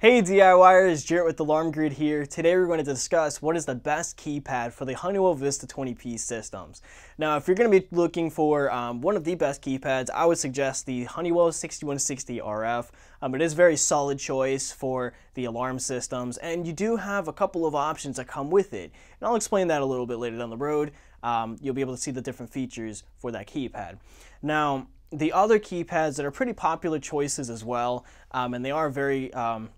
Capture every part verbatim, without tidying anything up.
Hey DIYers, Jarrett with Alarm Grid here. Today we're going to discuss what is the best keypad for the Honeywell Vista twenty P systems. Now if you're going to be looking for um, one of the best keypads, I would suggest the Honeywell sixty-one sixty R F. Um, it is a very solid choice for the alarm systems, and you do have a couple of options that come with it. And I'll explain that a little bit later down the road. Um, you'll be able to see the different features for that keypad. Now the other keypads that are pretty popular choices as well, um, and they are very um,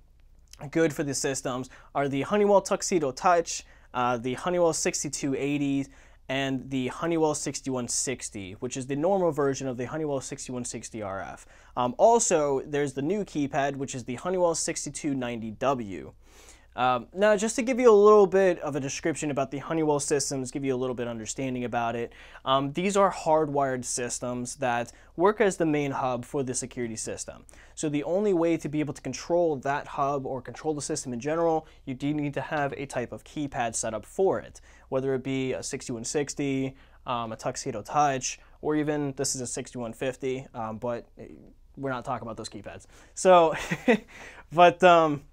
good for the systems, are the Honeywell Tuxedo Touch, uh, the Honeywell sixty-two eighty, and the Honeywell sixty-one sixty, which is the normal version of the Honeywell sixty-one sixty R F. Um, also, there's the new keypad, which is the Honeywell sixty-two ninety W. Um, now, just to give you a little bit of a description about the Honeywell systems, give you a little bit of understanding about it, um, these are hardwired systems that work as the main hub for the security system. So the only way to be able to control that hub or control the system in general, you do need to have a type of keypad set up for it, whether it be a sixty-one sixty, um, a Tuxedo Touch, or even this is a sixty-one fifty, um, but we're not talking about those keypads. So, but... Um,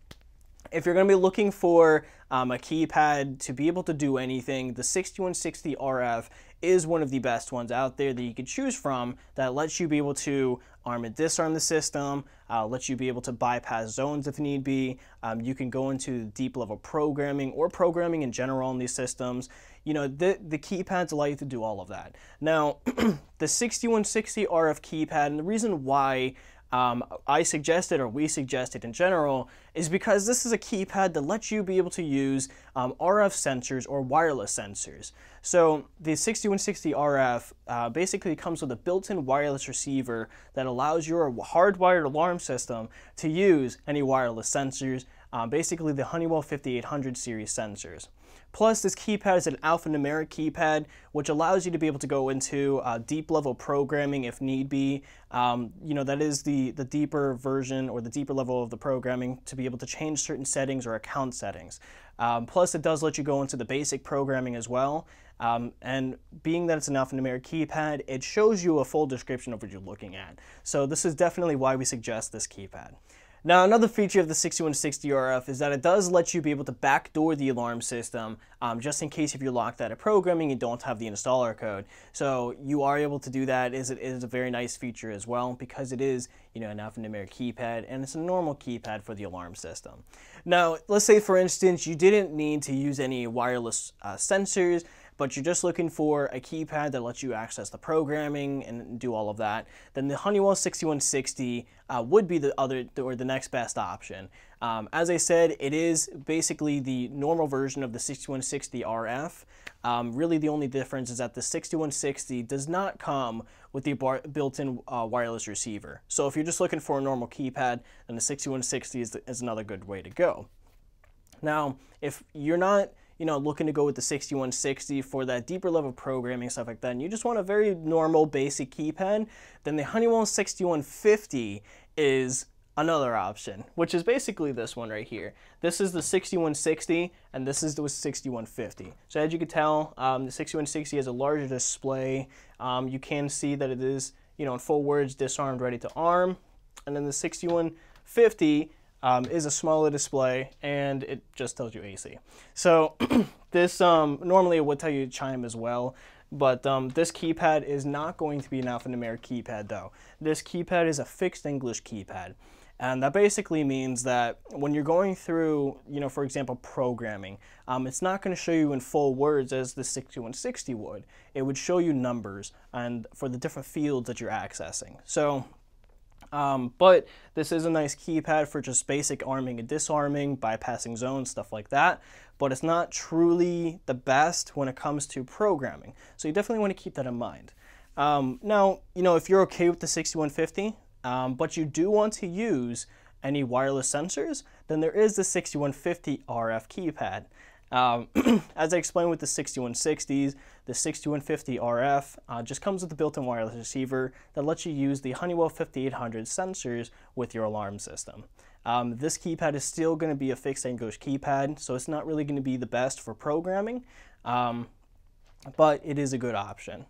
If you're going to be looking for um, a keypad to be able to do anything, the sixty-one sixty R F is one of the best ones out there that you can choose from, that lets you be able to arm and disarm the system, uh, lets you be able to bypass zones if need be. Um, you can go into deep level programming or programming in general in these systems. You know, the, the keypads allow you to do all of that. Now, the sixty-one sixty R F keypad, and the reason why Um, I suggested, or we suggested in general, is because this is a keypad that lets you be able to use um, R F sensors or wireless sensors. So the sixty-one sixty R F uh, basically comes with a built-in wireless receiver that allows your hardwired alarm system to use any wireless sensors, uh, basically the Honeywell fifty-eight hundred series sensors. Plus, this keypad is an alphanumeric keypad, which allows you to be able to go into uh, deep level programming if need be. Um, you know, that is the, the deeper version or the deeper level of the programming to be able to change certain settings or account settings. Um, plus, it does let you go into the basic programming as well. Um, and being that it's an alphanumeric keypad, it shows you a full description of what you're looking at. So this is definitely why we suggest this keypad. Now, another feature of the sixty-one sixty R F is that it does let you be able to backdoor the alarm system, um, just in case if you're locked out of programming, you don't have the installer code. So you are able to do that. Is it is a very nice feature as well, because it is, you know, an alphanumeric keypad, and it's a normal keypad for the alarm system. Now, let's say, for instance, you didn't need to use any wireless uh, sensors, but you're just looking for a keypad that lets you access the programming and do all of that, then the Honeywell sixty-one sixty uh, would be the other or the next best option. Um, as I said, it is basically the normal version of the sixty-one sixty R F. Um, really, the only difference is that the sixty-one sixty does not come with the built-in uh, wireless receiver. So if you're just looking for a normal keypad, then the sixty-one sixty is, the, is another good way to go. Now, if you're not you know, looking to go with the sixty-one sixty for that deeper level programming, stuff like that, and you just want a very normal basic keypad, then the Honeywell sixty-one fifty is another option, which is basically this one right here. This is the sixty-one sixty, and this is the sixty-one fifty. So as you can tell, um, the sixty-one sixty has a larger display. Um, you can see that it is, you know, in full words, disarmed, ready to arm. And then the sixty-one fifty Um, is a smaller display, and it just tells you A C. So this, um, normally it would tell you chime as well, but um, this keypad is not going to be an alphanumeric keypad though. This keypad is a fixed English keypad. And that basically means that when you're going through, you know, for example, programming, um, it's not going to show you in full words as the sixty-one sixty would. It would show you numbers and for the different fields that you're accessing. So. Um, but this is a nice keypad for just basic arming and disarming, bypassing zones, stuff like that. But it's not truly the best when it comes to programming. So you definitely want to keep that in mind. Um, now, you know, if you're okay with the sixty-one fifty, um, but you do want to use any wireless sensors, then there is the sixty-one fifty R F keypad. Um, as I explained with the sixty-one sixties, the sixty-one fifty R F uh, just comes with a built-in wireless receiver that lets you use the Honeywell fifty-eight hundred sensors with your alarm system. Um, this keypad is still going to be a fixed English keypad, so it's not really going to be the best for programming, um, but it is a good option.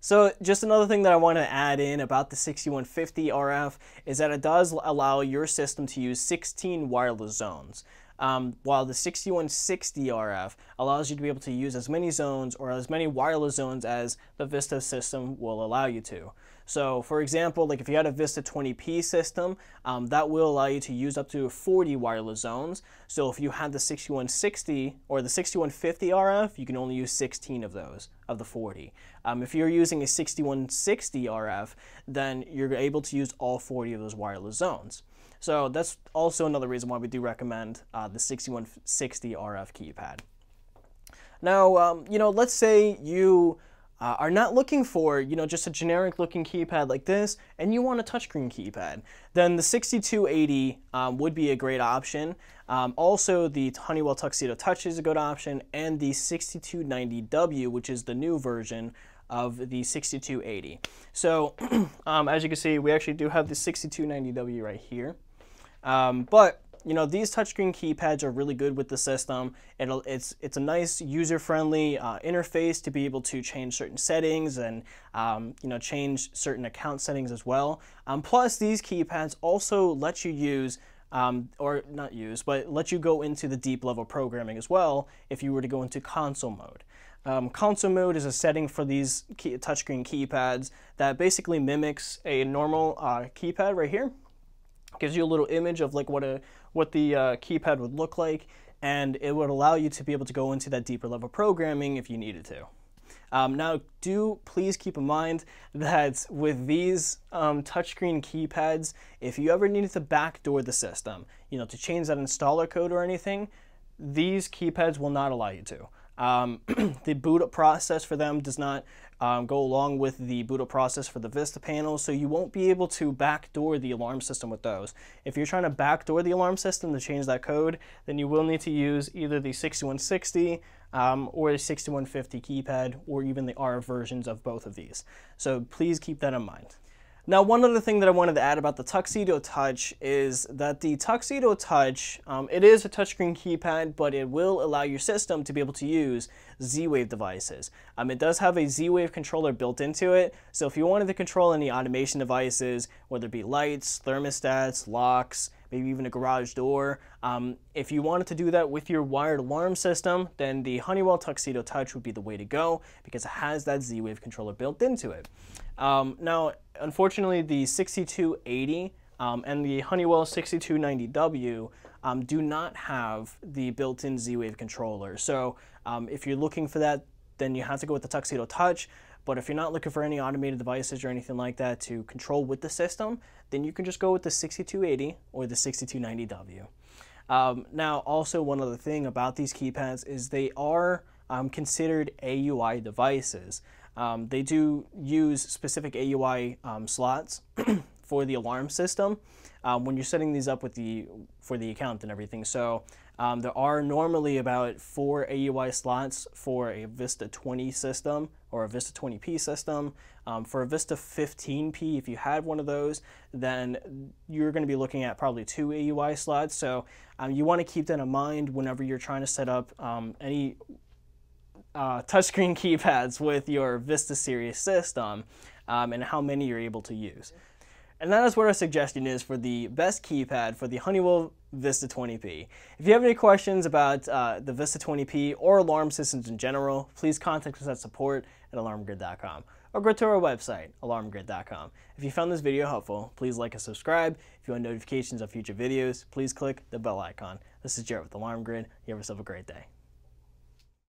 So just another thing that I want to add in about the sixty-one fifty R F is that it does allow your system to use sixteen wireless zones. Um, while the sixty-one sixty R F allows you to be able to use as many zones or as many wireless zones as the Vista system will allow you to. So for example, like if you had a Vista twenty P system, um, that will allow you to use up to forty wireless zones. So if you had the sixty-one sixty or the sixty-one fifty R F, you can only use sixteen of those, of the forty. Um, if you're using a sixty-one sixty R F, then you're able to use all forty of those wireless zones. So that's also another reason why we do recommend uh, the sixty-one sixty R F keypad. Now, um, you know, let's say you Uh, are not looking for, you know, just a generic looking keypad like this, and you want a touchscreen keypad, then the sixty-two eighty um, would be a great option. Um, also, the Honeywell Tuxedo Touch is a good option, and the sixty-two ninety W, which is the new version of the sixty-two eighty. So, um, as you can see, we actually do have the sixty-two ninety W right here, um, but you know, these touchscreen keypads are really good with the system. It'll, it's, it's a nice user-friendly uh, interface to be able to change certain settings and, um, you know, change certain account settings as well. Um, plus, these keypads also let you use, um, or not use, but let you go into the deep level programming as well if you were to go into console mode. Um, console mode is a setting for these key, touchscreen keypads that basically mimics a normal uh, keypad right here. Gives you a little image of like what a what the uh, keypad would look like, and it would allow you to be able to go into that deeper level programming if you needed to. Um, now, do please keep in mind that with these um, touchscreen keypads, if you ever needed to backdoor the system, you know, to change that installer code or anything, these keypads will not allow you to. Um, the boot up process for them does not um, go along with the boot up process for the Vista panel, so you won't be able to backdoor the alarm system with those. If you're trying to backdoor the alarm system to change that code, then you will need to use either the sixty-one sixty um, or the sixty-one fifty keypad, or even the R F versions of both of these. So please keep that in mind. Now, one other thing that I wanted to add about the Tuxedo Touch is that the Tuxedo Touch, um, it is a touchscreen keypad, but it will allow your system to be able to use Z-Wave devices. Um, it does have a Z-Wave controller built into it, so if you wanted to control any automation devices, whether it be lights, thermostats, locks, maybe even a garage door, um, if you wanted to do that with your wired alarm system, then the Honeywell Tuxedo Touch would be the way to go because it has that Z-Wave controller built into it. Um, now, unfortunately, the sixty-two eighty um, and the Honeywell sixty-two ninety W um, do not have the built-in Z-Wave controller. So um, if you're looking for that, then you have to go with the Tuxedo Touch. But if you're not looking for any automated devices or anything like that to control with the system, then you can just go with the sixty-two eighty or the sixty-two ninety W. Um, now, also one other thing about these keypads is they are um, considered A U I devices. Um, they do use specific A U I um, slots for the alarm system um, when you're setting these up with the for the account and everything. So um, there are normally about four A U I slots for a Vista twenty system or a Vista twenty P system. Um, for a Vista fifteen P, if you had one of those, then you're going to be looking at probably two A U I slots. So um, you want to keep that in mind whenever you're trying to set up um, any Uh, touchscreen keypads with your Vista series system um, and how many you're able to use. And that is what our suggestion is for the best keypad for the Honeywell Vista twenty P. If you have any questions about uh, the Vista twenty P or alarm systems in general, please contact us at support at alarm grid dot com or go to our website, alarm grid dot com. If you found this video helpful, please like and subscribe. If you want notifications of future videos, please click the bell icon. This is Jarrett with Alarm Grid. You have yourself a great day.